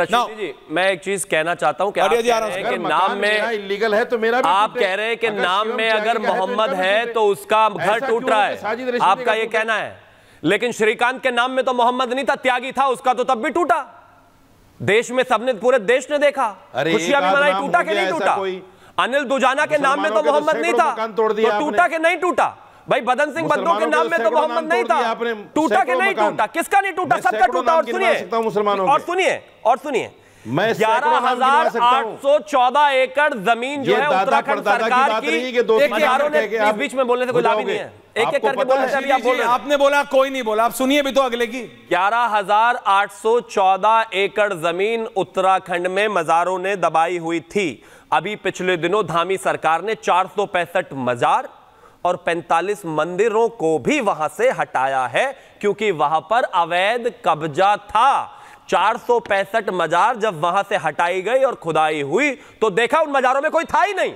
जी, मैं एक चीज कहना चाहता हूँ कि नाम में इलीगल है तो मेरा भी आप कह रहे हैं कि नाम में अगर मोहम्मद है तो उसका घर टूट रहा है, आपका ये कहना है। लेकिन श्रीकांत के नाम में तो मोहम्मद नहीं था, त्यागी था, उसका तो तब भी टूटा। देश में सबने, पूरे देश ने देखा, खुशियां भी मनाई। टूटा के नहीं टूटा? अनिल दुजाना के नाम में तो मोहम्मद नहीं था, टूटा के नहीं टूटा? भाई बदन सिंह बंदों के नाम में तो मोहम्मद नहीं था, टूटा के नहीं टूटा? किसका नहीं टूटा? सबका टूटा। और सुनिए, और सुनिए 11,814 एकड़ जमीन जो है उत्तराखंड सरकार की, बीच में बोलने से कोई लाभ नहीं है, एक एक करके बोल रहे हैं। आपने बोला, कोई नहीं बोला, आप सुनिए भी तो अगले की। 11,814 एकड़ जमीन उत्तराखंड में मजारों ने दबाई हुई थी। अभी पिछले दिनों धामी सरकार ने 465 मजार और 45 मंदिरों को भी वहां से हटाया है क्योंकि वहां पर अवैध कब्जा था। 465 मजार जब वहां से हटाई गई और खुदाई हुई तो देखा उन मजारों में कोई था ही नहीं।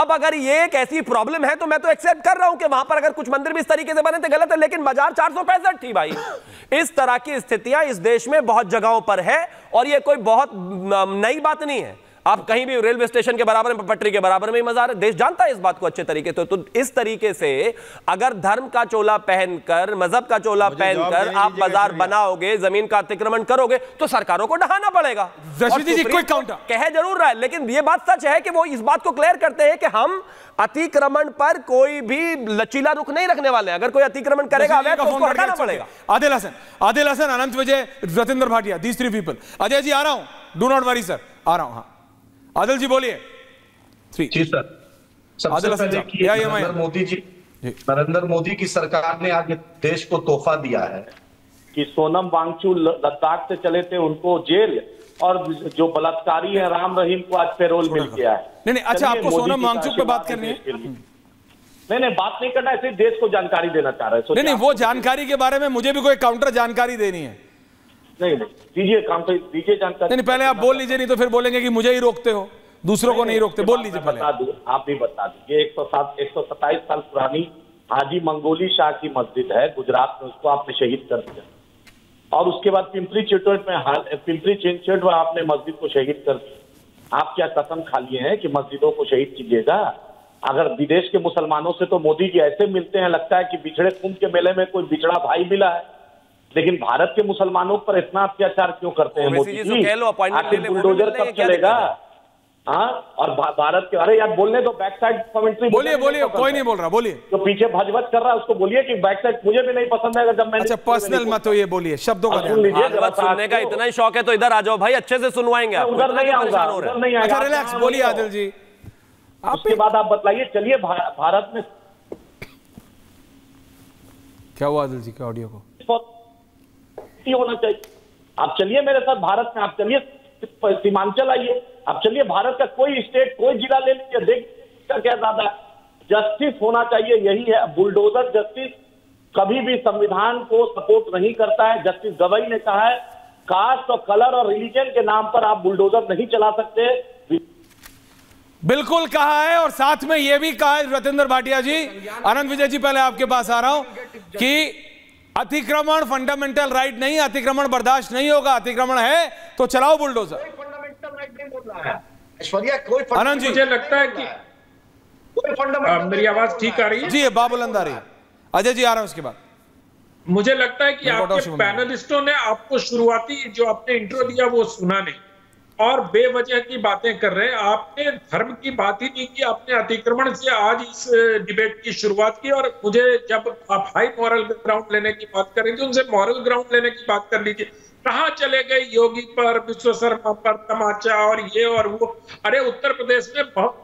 अब अगर ये एक ऐसी प्रॉब्लम है तो मैं तो एक्सेप्ट कर रहा हूं कि वहां पर अगर कुछ मंदिर भी इस तरीके से बने थे गलत है, लेकिन मजार 465 थी भाई। इस तरह की स्थितियां इस देश में बहुत जगहों पर है और यह कोई बहुत नई बात नहीं है। आप कहीं भी रेलवे स्टेशन के बराबर में, पटरी के बराबर में मजार, देश जानता है इस बात को अच्छे तरीके से। तो इस तरीके से अगर धर्म का चोला पहनकर, मजहब का चोला पहनकर आप मजार बनाओगे, जमीन का अतिक्रमण करोगे तो सरकारों को डहाना पड़ेगा। कह जरूर रहा है लेकिन यह बात सच है कि वो इस बात को क्लियर करते हैं कि हम अतिक्रमण पर कोई भी लचीला रुख नहीं रखने वाले। अगर कोई अतिक्रमण करेगा तो उसको हटाना पड़ेगा। Adil Hasan, Anant Vijay, Ratendra Bhatia, these three people. Ajay ji आ रहा हूं, डू नॉट वरी सर, आ रहा हूं। हाँ आदिल जी बोलिए। जी सर, सबसे पहले कि नरेंद्र मोदी की सरकार ने आज देश को तोहफा दिया है कि सोनम वांगचू लद्दाख से चले थे, उनको जेल, और जो बलात्कारी है राम रहीम को आज पेरोल मिल गया है। नहीं, अच्छा आपको सोनम वांगचू पे बात करनी है? नहीं, बात नहीं करना, ऐसे देश को जानकारी देना चाह रहे हैं। नहीं, वो जानकारी के बारे में मुझे भी कोई काउंटर जानकारी देनी है। नहीं दीजिए, काम तो दीजिए जानकारी। नहीं पहले आप बोल लीजिए, नहीं तो फिर बोलेंगे कि मुझे ही रोकते हो, दूसरों को नहीं रोकते। बोल लीजिए पहले आप भी बता दीजिए। 127 साल पुरानी हाजी मंगोली शाह की मस्जिद है गुजरात में, उसको आपने शहीद कर दिया। और उसके बाद पिंपरी चिटवेट में आपने मस्जिद को शहीद कर दिया। आप क्या कसम खा लिए हैं कि मस्जिदों को शहीद कीजिएगा? अगर विदेश के मुसलमानों से तो मोदी जी ऐसे मिलते हैं, लगता है कि बिछड़े कुंभ के मेले में कोई बिछड़ा भाई मिला है। लेकिन भारत के मुसलमानों पर इतना अत्याचार क्यों करते हैं मोदी जी? आखिर बुलडोजर कब चलेगा? हाँ, और भारत के, अरे यार बोलने तो, बैक साइड कमेंट्री बोलिए, कोई नहीं बोल रहा, बोलिए। जो पीछे भजवत कर रहा है उसको बोलिए कि बैक साइड मुझे भी नहीं पसंद है। जब मैंने पर्सनल मत हो, ये बोलिए, शब्दों का सुनने का इतना ही शौक है तो इधर आ जाओ भाई, अच्छे से सुनवाएंगे। उधर नहीं आऊंगा, उधर नहीं आएगा, रिलैक्स बोलिए आदिल जी। उसके बाद आप बताइए, चलिए भारत में क्या हुआ? आदिल जी के ऑडियो को होना चाहिए। आप चलिए मेरे साथ भारत में, आप चलिए सीमांचल आइए, आप चलिए भारत का कोई स्टेट, कोई जिला ले लीजिए, देखिए क्या ज्यादा जस्टिस होना चाहिए। यही है बुलडोजर जस्टिस, कभी भी संविधान को सपोर्ट नहीं करता है। जस्टिस गवई ने कहा है कास्ट और कलर और रिलीजन के नाम पर आप बुलडोजर नहीं चला सकते। बिल्कुल कहा है और साथ में यह भी कहा है रतेंद्र भाटिया जी, आनंद विजय जी पहले आपके पास आ रहा हूं कि अतिक्रमण फंडामेंटल राइट नहीं, अतिक्रमण बर्दाश्त नहीं होगा। अतिक्रमण है तो चलाओ बुलडोजर। फंडामेंटल राइट नहीं बोल रहा है ऐश्वर्या, कोई आनंद जी मुझे लगता है कि कोई फंडामेंटल, मेरी आवाज ठीक आ रही है? जी बाबुलंद आ रही है। अजय जी आ रहा है उसके बाद। मुझे लगता है कि आपके पैनलिस्टों ने आपको शुरुआती जो आपने इंट्रो दिया वो सुना नहीं और बेवजह की बातें कर रहे हैं। आपने धर्म की बात ही नहीं की, आपने अतिक्रमण से आज इस डिबेट की शुरुआत की। और मुझे, जब आप हाई मॉरल ग्राउंड लेने की बात कर रहे थे, उनसे मॉरल ग्राउंड लेने की बात कर लीजिए। कहाँ चले गए योगी पर, विश्व शर्मा पर तमाचा और ये और वो। अरे उत्तर प्रदेश में बहुत,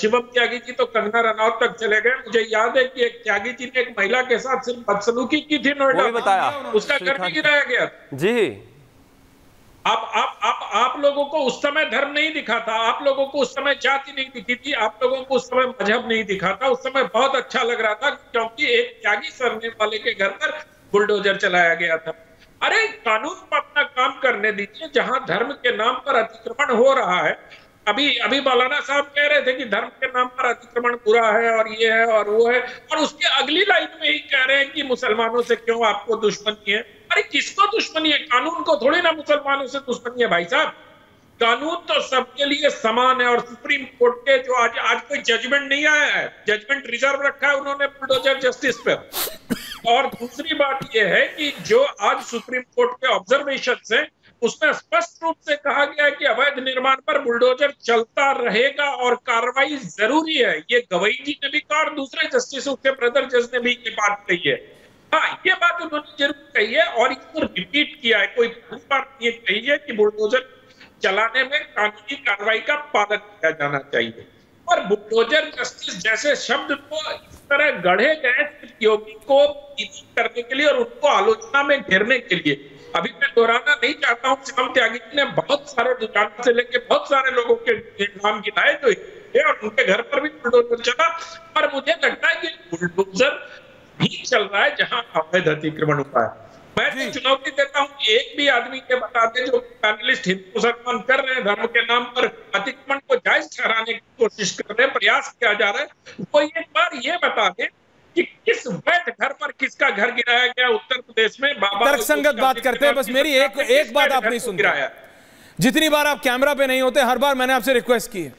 शिवम त्यागी जी तो कंगना रनौत तक चले गए। मुझे याद है कि एक त्यागी जी ने एक महिला के साथ सिर्फ बदसलूकी की थी नोएडा, उसका घर भी गिराया गया जी। आप लोगों को उस समय धर्म नहीं दिखा था, आप लोगों को उस समय जाति नहीं दिखी थी, आप लोगों को उस समय मजहब नहीं दिखा था। उस समय बहुत अच्छा लग रहा था क्योंकि एक त्यागी सरने वाले के घर पर बुलडोजर चलाया गया था। अरे कानून पर अपना काम करने दीजिए। जहां धर्म के नाम पर अतिक्रमण हो रहा है, अभी मौलाना साहब कह रहे थे कि धर्म के नाम पर अतिक्रमण बुरा है और ये है और वो है, और उसके अगली लाइन में ही कह रहे हैं कि मुसलमानों से क्यों आपको दुश्मनी है। अरे किसको दुश्मनी है? कानून को थोड़ी ना मुसलमानों से दुश्मनी है भाई साहब। कानून तो सबके लिए समान है। और सुप्रीम कोर्ट के जो आज कोई जजमेंट नहीं आया है, जजमेंट रिजर्व रखा है उन्होंने बुलडोजर जस्टिस पर। और दूसरी बात यह है कि जो आज सुप्रीम कोर्ट के ऑब्जर्वेशन है उसमें स्पष्ट रूप से कहा गया है कि अवैध निर्माण पर बुलडोजर चलता रहेगा और कार्रवाई जरूरी है। ये गवई जी ने भी कहा और दूसरे जस्टिसों के ब्रदर जज ने भी ये बात कही है। हाँ, ये बात उन्होंने जरूर कही है और इसको रिपीट किया है। कोई पहली बात ये कही है कि बुलडोजर चलाने में कानूनी कार्रवाई का पालन किया जाना चाहिए। और बुलडोजर जस्टिस जैसे शब्द को इस तरह गढ़े गए प्रतियोगी को करने के लिए और उनको आलोचना में घेरने के लिए। अभी मैं दोहराना नहीं चाहता हूँ, शिवम त्यागी ने बहुत सारे दुकानों से लेके बहुत सारे लोगों के नाम गिनाए जो है और उनके घर पर भी बुलडोजर चला। पर मुझे लगता है कि बुलडोजर भी चल रहा है जहाँ अवैध अतिक्रमण होता है। मैं तो चुनौती देता हूँ एक भी आदमी के बता दे जो पैनलिस्ट हिंदू मुसलमान कर रहे हैं, धर्म के नाम पर अतिक्रमण को जायज ठहराने की कोशिश कर रहे हैं, प्रयास किया जा रहा है, वो एक बार ये बता दे कि किस वैध घर पर किसका घर गिराया गया उत्तर प्रदेश में। तर्कसंगत बात करते हैं, बस मेरी एक बात आप नहीं सुन रहे। जितनी बार आप कैमरा पे नहीं होते हर बार मैंने आपसे रिक्वेस्ट की है,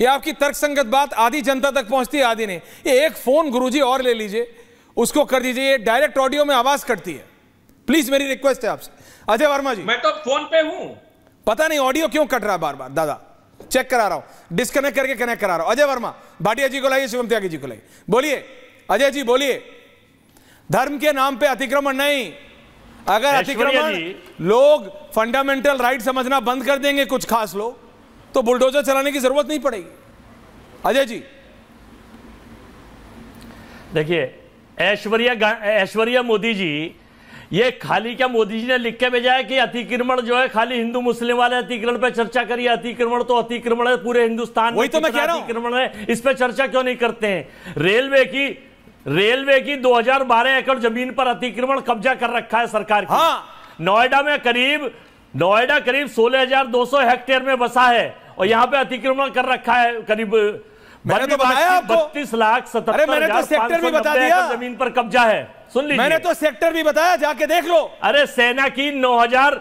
ये आपकी तर्कसंगत बात आधी जनता तक पहुंचती है आधी नहीं। ये एक फोन गुरुजी और ले लीजिए, उसको कर दीजिए, ये डायरेक्ट ऑडियो में आवाज कटती है। प्लीज मेरी रिक्वेस्ट है आपसे। अजय वर्मा जी, मैं तो फोन पे हूँ, पता नहीं ऑडियो क्यों कट रहा है बार बार। दादा चेक करा रहा हूँ, डिस्कनेक्ट करके कनेक्ट करा रहा हूँ। अजय वर्मा, भाटिया जी को लाइए, शिवम त्यागी जी को लाइए। बोलिए अजय जी, बोलिए। धर्म के नाम पे अतिक्रमण नहीं। अगर अतिक्रमण लोग फंडामेंटल राइट समझना बंद कर देंगे कुछ खास लोग, तो बुलडोजर चलाने की जरूरत नहीं पड़ेगी। अजय जी देखिए, ऐश्वर्या मोदी जी, ये खाली क्या मोदी जी ने लिख के भेजा है कि अतिक्रमण जो है खाली हिंदू मुस्लिम वाले अतिक्रमण पे चर्चा करिए? अतिक्रमण तो अतिक्रमण है, पूरे हिंदुस्तान में अतिक्रमण है, इस पे चर्चा क्यों नहीं करते हैं? रेलवे की 2012 एकड़ जमीन पर अतिक्रमण कब्जा कर रखा है सरकार की। हाँ। नोएडा करीब 16,200 हेक्टेयर में बसा है और यहाँ पे अतिक्रमण कर रखा है करीब 32,70,590 जमीन पर कब्जा है। सुन लीजिए, मैंने तो सेक्टर भी बताया, जाके देख लो। अरे सेना की 9,000,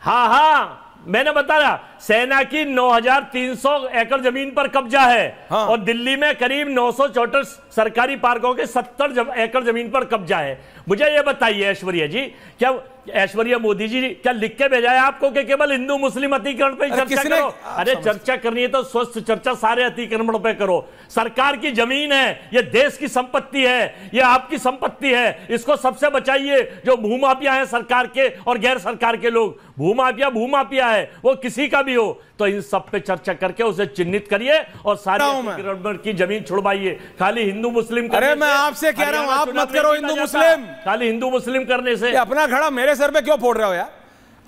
हाँ हाँ मैंने बताया, सेना की 9,300 एकड़ जमीन पर कब्जा है। हाँ। और दिल्ली में करीब 964 सरकारी पार्कों के 70 एकड़ जमीन पर कब्जा है। मुझे ये बताइए ऐश्वर्या जी, क्या ऐश्वर्या मोदी जी क्या लिख के भेजा है आपको कि केवल हिंदू मुस्लिम अतिक्रमण पे चर्चा करो? अरे चर्चा करनी है तो स्वस्थ चर्चा सारे अतिक्रमण पे करो। सरकार की जमीन है, ये देश की संपत्ति है, ये आपकी संपत्ति है, इसको सबसे बचाइए। जो भूमाफिया है सरकार के और गैर सरकार के लोग, भूमाफिया है, वो किसी का भी हो, तो इन सब पे चर्चा करके उसे चिन्हित करिए और सारे अतिक्रमण की जमीन छुड़वाइए। खाली हिंदू मुस्लिम, अरे मैं आपसे कह रहा हूँ आप मत करो हिंदू मुस्लिम। खाली हिंदू मुस्लिम करने से अपना घड़ा मेरे सर पे क्यों फोड़ रहे हो यार?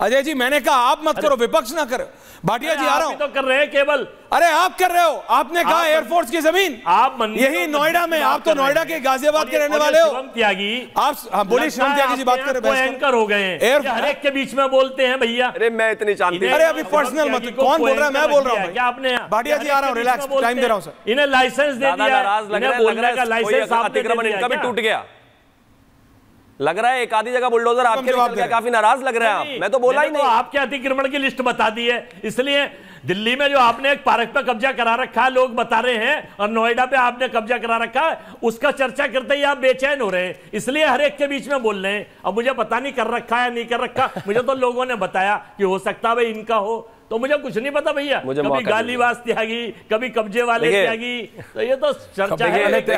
अजय जी मैंने कहा आप मत करो, विपक्ष ना करो। भाटिया जी आ रहा हूं, तो कर रहे हैं केवल, अरे आप कर रहे हो, आपने कहा एयरफोर्स की जमीन, आप यही नोएडा में, आप तो नोएडा के गाजियाबाद के रहने वाले हो। त्यागी आप बोलिए, शिवम त्यागी जी बात कर रहे हैं, एंकर हो गए हैं, हर एक के बीच में बोलते हैं भैया। अरे मैं इतनी जानती हूं, अरे अभी पर्सनल मत, कौन बोल रहा है मैं बोल रहा हूं क्या आपने? भाटिया जी आ रहा हूं, रिलैक्स, टाइम दे रहा हूं सर। इन्हें लाइसेंस दे दिया, इन्हें बोलने का लाइसेंस आपने टूट गया लग रहा है। एक आधी जगह बुलडोजर आपके निकल गया, काफी नाराज लग रहे हैं आप। मैं तो बोला ही नहीं, आपके अतिक्रमण की लिस्ट बता दी है। इसलिए दिल्ली में जो आपने एक पार्क पर कब्जा करा रखा है, लोग बता रहे हैं, और नोएडा पे आपने कब्जा करा रखा है, उसका चर्चा करते ही आप बेचैन हो रहे हैं, इसलिए हर एक के बीच में बोल रहे हैं। अब मुझे पता नहीं कर रखा है नहीं कर रखा, मुझे तो लोगों ने बताया कि हो सकता है भाई इनका हो, तो मुझे कुछ नहीं पता भैया। कभी गालीबाज त्यागी, कभी कब्जे वाले त्यागी, तो ये तो चर्चा है।